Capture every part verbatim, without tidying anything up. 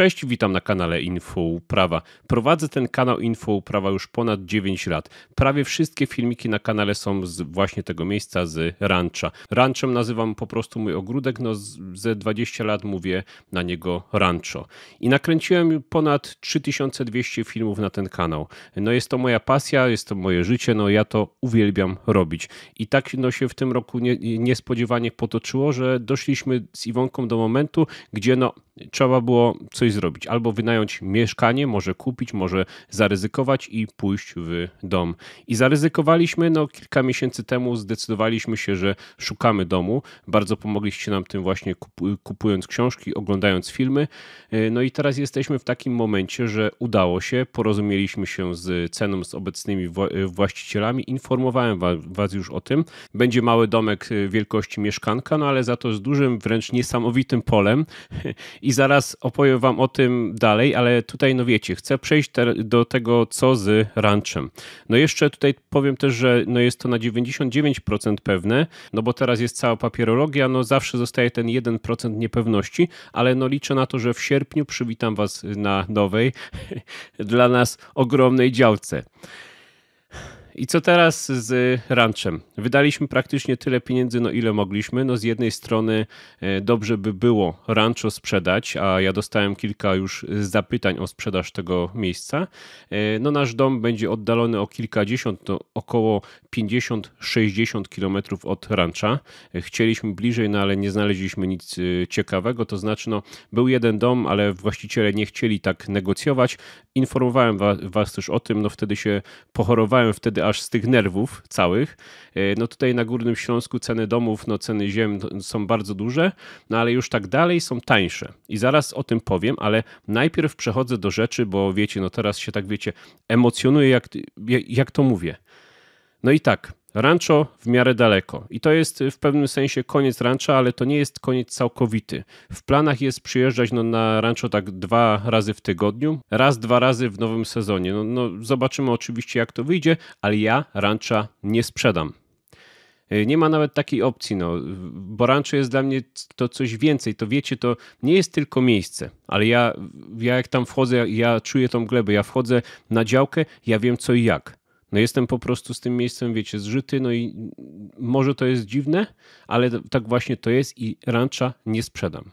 Cześć, witam na kanale Info Uprawa. Prowadzę ten kanał Info Uprawa już ponad dziewięć lat. Prawie wszystkie filmiki na kanale są z właśnie tego miejsca, z Rancza. Ranczem nazywam po prostu mój ogródek, no ze dwadzieścia lat mówię na niego Ranczo. I nakręciłem ponad trzy tysiące dwieście filmów na ten kanał. No jest to moja pasja, jest to moje życie, no ja to uwielbiam robić. I tak no się w tym roku nie, niespodziewanie potoczyło, że doszliśmy z Iwonką do momentu, gdzie no trzeba było coś zrobić. Albo wynająć mieszkanie, może kupić, może zaryzykować i pójść w dom. I zaryzykowaliśmy, no kilka miesięcy temu zdecydowaliśmy się, że szukamy domu. Bardzo pomogliście nam tym właśnie kupując książki, oglądając filmy. No i teraz jesteśmy w takim momencie, że udało się, porozumieliśmy się z ceną, z obecnymi właścicielami. Informowałem was już o tym. Będzie mały domek wielkości mieszkanka, no ale za to z dużym, wręcz niesamowitym polem. I zaraz opowiem wam o tym dalej, ale tutaj no wiecie, chcę przejść te, do tego, co z ranczem. No jeszcze tutaj powiem też, że no jest to na dziewięćdziesiąt dziewięć procent pewne, no bo teraz jest cała papierologia, no zawsze zostaje ten jeden procent niepewności, ale no liczę na to, że w sierpniu przywitam was na nowej, dla nas ogromnej działce. I co teraz z ranczem? Wydaliśmy praktycznie tyle pieniędzy, no ile mogliśmy. No z jednej strony dobrze by było Ranczo sprzedać, a ja dostałem kilka już zapytań o sprzedaż tego miejsca. No nasz dom będzie oddalony o kilkadziesiąt, no około pięćdziesiąt sześćdziesiąt kilometrów od Rancza. Chcieliśmy bliżej, no ale nie znaleźliśmy nic ciekawego. To znaczy, no był jeden dom, ale właściciele nie chcieli tak negocjować. Informowałem was, was też o tym, no wtedy się pochorowałem, wtedy aż z tych nerwów całych. No tutaj na Górnym Śląsku ceny domów, no ceny ziem są bardzo duże, no ale już tak dalej są tańsze. I zaraz o tym powiem, ale najpierw przechodzę do rzeczy, bo wiecie, no teraz się tak wiecie, emocjonuję, jak, jak to mówię. No i tak, Ranczo w miarę daleko. I to jest w pewnym sensie koniec Rancza, ale to nie jest koniec całkowity. W planach jest przyjeżdżać no, na Ranczo tak dwa razy w tygodniu, raz, dwa razy w nowym sezonie. No, no, zobaczymy oczywiście jak to wyjdzie, ale ja Rancza nie sprzedam. Nie ma nawet takiej opcji, no, bo Ranczo jest dla mnie to coś więcej, to wiecie, to nie jest tylko miejsce, ale ja, ja jak tam wchodzę, ja, ja czuję tą glebę, ja wchodzę na działkę, ja wiem co i jak. No jestem po prostu z tym miejscem, wiecie, zżyty, no i może to jest dziwne, ale tak właśnie to jest i Rancza nie sprzedam.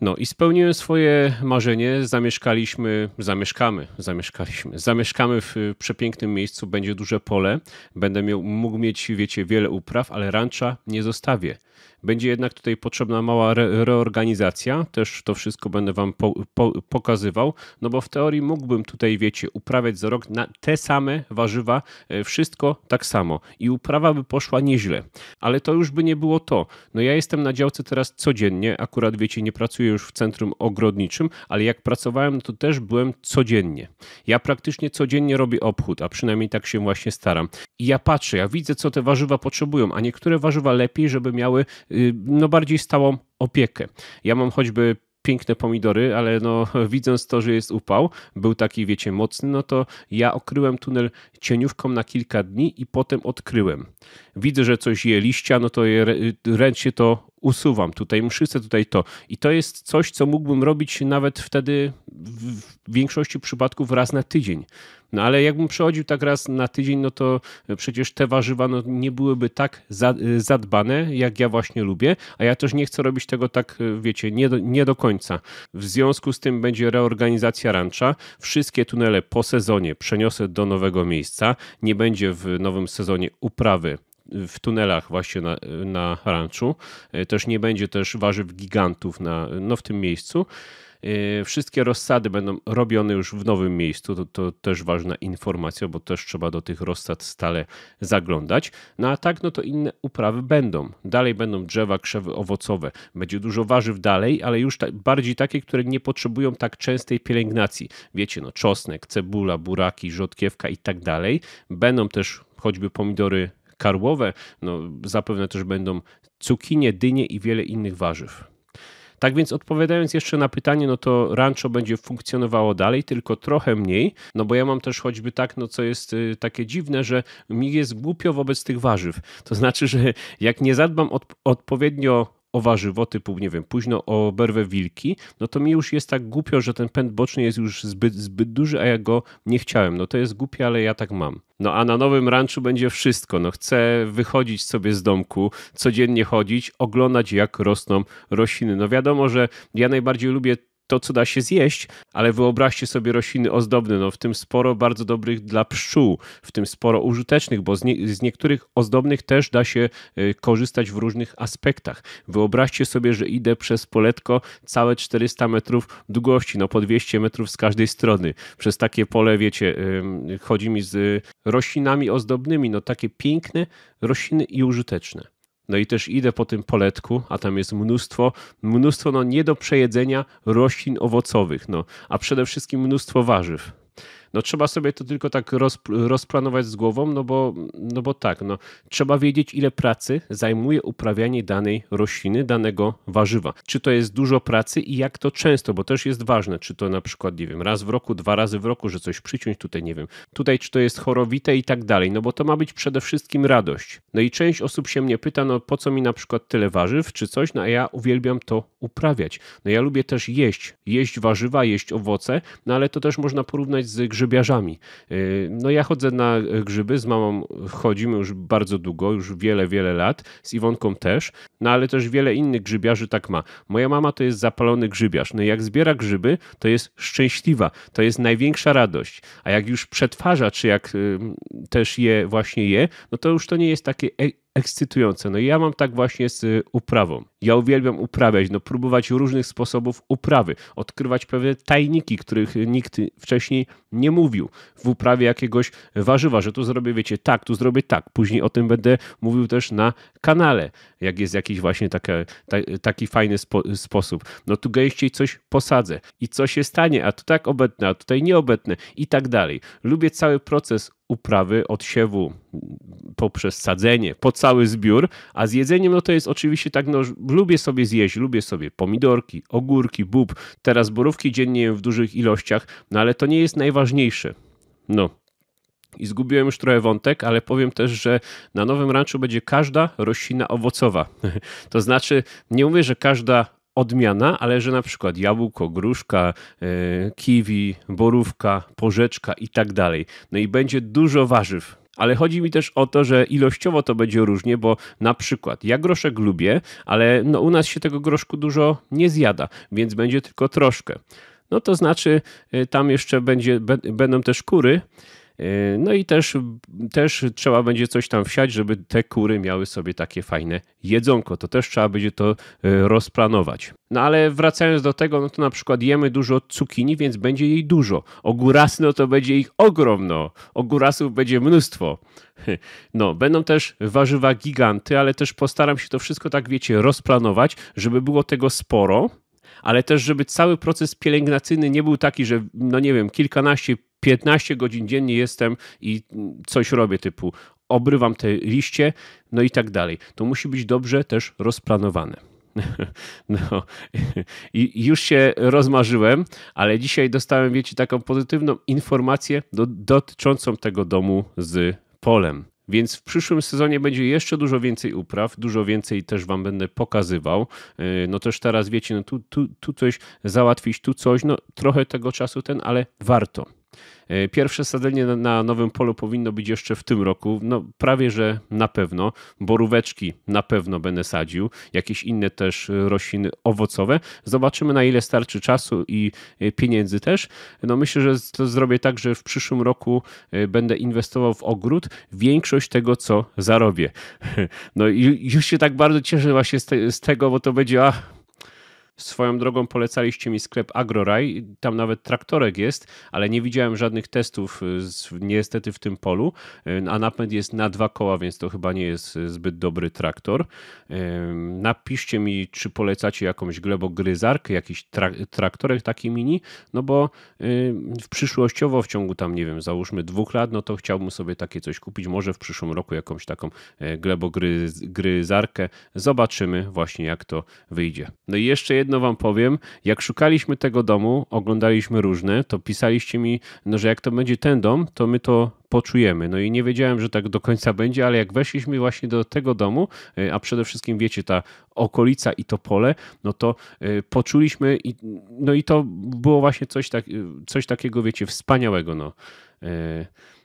No i spełniłem swoje marzenie, zamieszkaliśmy, zamieszkamy, zamieszkaliśmy, zamieszkamy w przepięknym miejscu, będzie duże pole, będę miał, mógł mieć, wiecie, wiele upraw, ale Rancza nie zostawię. Będzie jednak tutaj potrzebna mała re reorganizacja, też to wszystko będę wam po po pokazywał, no bo w teorii mógłbym tutaj, wiecie, uprawiać za rok na te same warzywa, wszystko tak samo i uprawa by poszła nieźle, ale to już by nie było to. No ja jestem na działce teraz codziennie, akurat wiecie, nie pracuję już w centrum ogrodniczym, ale jak pracowałem, to też byłem codziennie. Ja praktycznie codziennie robię obchód, a przynajmniej tak się właśnie staram. I ja patrzę, ja widzę, co te warzywa potrzebują, a niektóre warzywa lepiej, żeby miały no bardziej stałą opiekę. Ja mam choćby piękne pomidory, ale no widząc to, że jest upał, był taki wiecie mocny, no to ja okryłem tunel cieniówką na kilka dni i potem odkryłem. Widzę, że coś je liścia, no to je, ręcznie to usuwam tutaj mszyce, tutaj to. I to jest coś, co mógłbym robić nawet wtedy w większości przypadków raz na tydzień. No ale jakbym przechodził tak raz na tydzień, no to przecież te warzywa no, nie byłyby tak zadbane, jak ja właśnie lubię, a ja też nie chcę robić tego tak, wiecie, nie do, nie do końca. W związku z tym będzie reorganizacja Rancza. Wszystkie tunele po sezonie przeniosę do nowego miejsca. Nie będzie w nowym sezonie uprawy w tunelach właśnie na, na Ranczzu. Też nie będzie też warzyw gigantów na, no w tym miejscu. Wszystkie rozsady będą robione już w nowym miejscu, to, to też ważna informacja, bo też trzeba do tych rozsad stale zaglądać. No a tak, no to inne uprawy będą. Dalej będą drzewa, krzewy owocowe. Będzie dużo warzyw dalej, ale już ta, bardziej takie, które nie potrzebują tak częstej pielęgnacji. Wiecie, no czosnek, cebula, buraki, rzodkiewka i tak dalej. Będą też choćby pomidory karłowe, no zapewne też będą cukinie, dynie i wiele innych warzyw. Tak więc odpowiadając jeszcze na pytanie, no to Ranczo będzie funkcjonowało dalej, tylko trochę mniej, no bo ja mam też choćby tak, no co jest takie dziwne, że mi jest głupio wobec tych warzyw. To znaczy, że jak nie zadbam od, odpowiednio o warzywo typu, nie wiem, późno oberwę wilki, no to mi już jest tak głupio, że ten pęd boczny jest już zbyt, zbyt duży, a ja go nie chciałem. No to jest głupie, ale ja tak mam. No a na nowym ranczu będzie wszystko. No chcę wychodzić sobie z domku, codziennie chodzić, oglądać jak rosną rośliny. No wiadomo, że ja najbardziej lubię to, co da się zjeść, ale wyobraźcie sobie rośliny ozdobne, no w tym sporo bardzo dobrych dla pszczół, w tym sporo użytecznych, bo z, nie, z niektórych ozdobnych też da się y, korzystać w różnych aspektach. Wyobraźcie sobie, że idę przez poletko całe czterysta metrów długości, no po dwieście metrów z każdej strony. Przez takie pole, wiecie, y, chodzi mi z y, roślinami ozdobnymi, no takie piękne rośliny i użyteczne. No i też idę po tym poletku, a tam jest mnóstwo, mnóstwo no nie do przejedzenia roślin owocowych, no, a przede wszystkim mnóstwo warzyw. No trzeba sobie to tylko tak rozpl- rozplanować z głową, no bo, no bo tak, no, trzeba wiedzieć ile pracy zajmuje uprawianie danej rośliny, danego warzywa. Czy to jest dużo pracy i jak to często, bo też jest ważne, czy to na przykład, nie wiem, raz w roku, dwa razy w roku, że coś przyciąć tutaj, nie wiem, tutaj czy to jest chorowite i tak dalej, no bo to ma być przede wszystkim radość. No i część osób się mnie pyta, no po co mi na przykład tyle warzyw, czy coś, no a ja uwielbiam to uprawiać. No ja lubię też jeść, jeść warzywa, jeść owoce, no ale to też można porównać z grzybami. grzybiarzami. No ja chodzę na grzyby, z mamą chodzimy już bardzo długo, już wiele, wiele lat, z Iwonką też, no ale też wiele innych grzybiarzy tak ma. Moja mama to jest zapalony grzybiarz, no i jak zbiera grzyby, to jest szczęśliwa, to jest największa radość, a jak już przetwarza, czy jak też je właśnie je, no to już to nie jest takie ekscytujące. No i ja mam tak właśnie z uprawą. Ja uwielbiam uprawiać, no próbować różnych sposobów uprawy, odkrywać pewne tajniki, których nikt wcześniej nie mówił w uprawie jakiegoś warzywa, że tu zrobię, wiecie, tak, tu zrobię tak. Później o tym będę mówił też na kanale, jak jest jakiś właśnie taka, ta, taki fajny spo, sposób. No tu gęściej coś posadzę i co się stanie, a tu tak obetne, a tutaj nieobetne i tak dalej. Lubię cały proces uprawy, od siewu, poprzez sadzenie, po cały zbiór, a z jedzeniem no to jest oczywiście tak, no lubię sobie zjeść, lubię sobie pomidorki, ogórki, bób, teraz borówki dziennie jem w dużych ilościach, no ale to nie jest najważniejsze. No i zgubiłem już trochę wątek, ale powiem też, że na nowym ranczu będzie każda roślina owocowa. To znaczy, nie mówię, że każda odmiana, ale że na przykład jabłko, gruszka, yy, kiwi, borówka, porzeczka i tak dalej. No i będzie dużo warzyw. Ale chodzi mi też o to, że ilościowo to będzie różnie, bo na przykład ja groszek lubię, ale no u nas się tego groszku dużo nie zjada, więc będzie tylko troszkę. No to znaczy yy, tam jeszcze będzie, be, będą też kury. No i też, też trzeba będzie coś tam wsiać, żeby te kury miały sobie takie fajne jedzonko. To też trzeba będzie to rozplanować. No ale wracając do tego, no to na przykład jemy dużo cukinii, więc będzie jej dużo. Ogórasy, no to będzie ich ogromno. Ogórasów będzie mnóstwo. No, będą też warzywa giganty, ale też postaram się to wszystko tak, wiecie, rozplanować, żeby było tego sporo, ale też żeby cały proces pielęgnacyjny nie był taki, że no nie wiem, kilkanaście piętnaście godzin dziennie jestem i coś robię typu obrywam te liście, no i tak dalej. To musi być dobrze też rozplanowane. No i już się rozmarzyłem, ale dzisiaj dostałem, wiecie, taką pozytywną informację do, dotyczącą tego domu z polem. Więc w przyszłym sezonie będzie jeszcze dużo więcej upraw, dużo więcej też wam będę pokazywał. No też teraz wiecie, no tu, tu, tu coś załatwić, tu coś, no trochę tego czasu ten, ale warto. Pierwsze sadzenie na nowym polu powinno być jeszcze w tym roku, no prawie że na pewno, boróweczki na pewno będę sadził, jakieś inne też rośliny owocowe. Zobaczymy na ile starczy czasu i pieniędzy też. No myślę, że to zrobię tak, że w przyszłym roku będę inwestował w ogród większość tego co zarobię. No i już się tak bardzo cieszę właśnie z, te, z tego, bo to będzie... A, swoją drogą polecaliście mi sklep AgroRaj, tam nawet traktorek jest, ale nie widziałem żadnych testów niestety w tym polu, a napęd jest na dwa koła, więc to chyba nie jest zbyt dobry traktor. Napiszcie mi, czy polecacie jakąś glebogryzarkę, jakiś tra traktorek taki mini, no bo w przyszłościowo w ciągu tam, nie wiem, załóżmy dwóch lat, no to chciałbym sobie takie coś kupić, może w przyszłym roku jakąś taką glebogryzarkę. Zobaczymy właśnie jak to wyjdzie. No i jeszcze jedno jedno wam powiem, jak szukaliśmy tego domu, oglądaliśmy różne, to pisaliście mi, no, że jak to będzie ten dom, to my to poczujemy. No i nie wiedziałem, że tak do końca będzie, ale jak weszliśmy właśnie do tego domu, a przede wszystkim wiecie, ta okolica i to pole, no to poczuliśmy, i, no i to było właśnie coś, tak, coś takiego, wiecie, wspaniałego. No,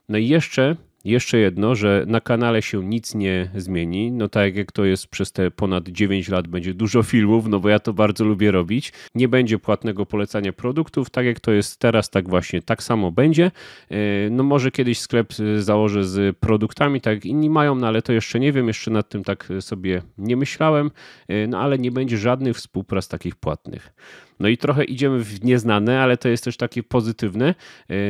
no i jeszcze... Jeszcze jedno, że na kanale się nic nie zmieni, no tak jak to jest przez te ponad dziewięć lat będzie dużo filmów, no bo ja to bardzo lubię robić. Nie będzie płatnego polecania produktów, tak jak to jest teraz, tak właśnie, tak samo będzie. No może kiedyś sklep założę z produktami, tak jak inni mają, no ale to jeszcze nie wiem, jeszcze nad tym tak sobie nie myślałem, no ale nie będzie żadnych współprac takich płatnych. No i trochę idziemy w nieznane, ale to jest też takie pozytywne.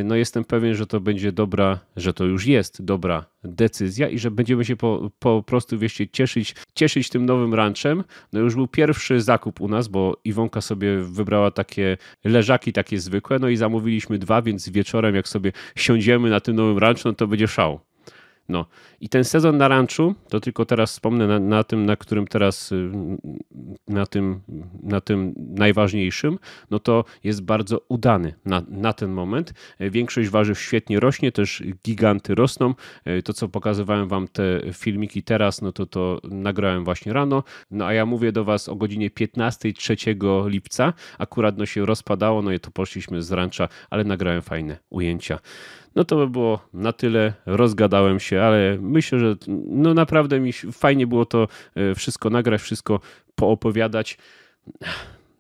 No jestem pewien, że to będzie dobra, że to już jest dobra decyzja i że będziemy się po, po prostu, wiecie, cieszyć, cieszyć tym nowym ranczem. No już był pierwszy zakup u nas, bo Iwonka sobie wybrała takie leżaki, takie zwykłe, no i zamówiliśmy dwa, więc wieczorem jak sobie siądziemy na tym nowym ranczu, no to będzie szał. No i ten sezon na ranczu, to tylko teraz wspomnę na, na tym, na którym teraz, na tym, na tym najważniejszym, no to jest bardzo udany na, na ten moment. Większość warzyw świetnie rośnie, też giganty rosną. To, co pokazywałem wam te filmiki teraz, no to to nagrałem właśnie rano. No a ja mówię do was o godzinie piętnastej trzeciego lipca. Akurat no się rozpadało, no i to poszliśmy z rancza, ale nagrałem fajne ujęcia. No to by było na tyle, rozgadałem się, ale myślę, że no naprawdę mi fajnie było to wszystko nagrać, wszystko poopowiadać.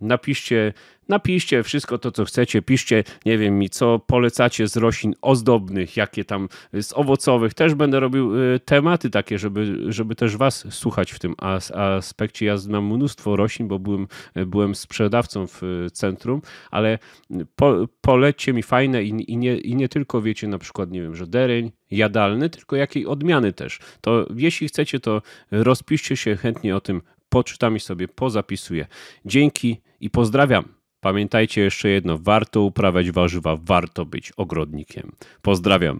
Napiszcie, napiszcie wszystko to, co chcecie, piszcie, nie wiem mi, co polecacie z roślin ozdobnych, jakie tam z owocowych. Też będę robił tematy takie, żeby, żeby też was słuchać w tym as aspekcie. Ja znam mnóstwo roślin, bo byłem, byłem sprzedawcą w centrum, ale po, polećcie mi fajne i, i, nie, i nie tylko, wiecie, na przykład, nie wiem, że dereń jadalny, tylko jakiej odmiany też. To jeśli chcecie, to rozpiszcie się, chętnie o tym poczytam i sobie pozapisuję. Dzięki i pozdrawiam. Pamiętajcie jeszcze jedno, warto uprawiać warzywa, warto być ogrodnikiem. Pozdrawiam.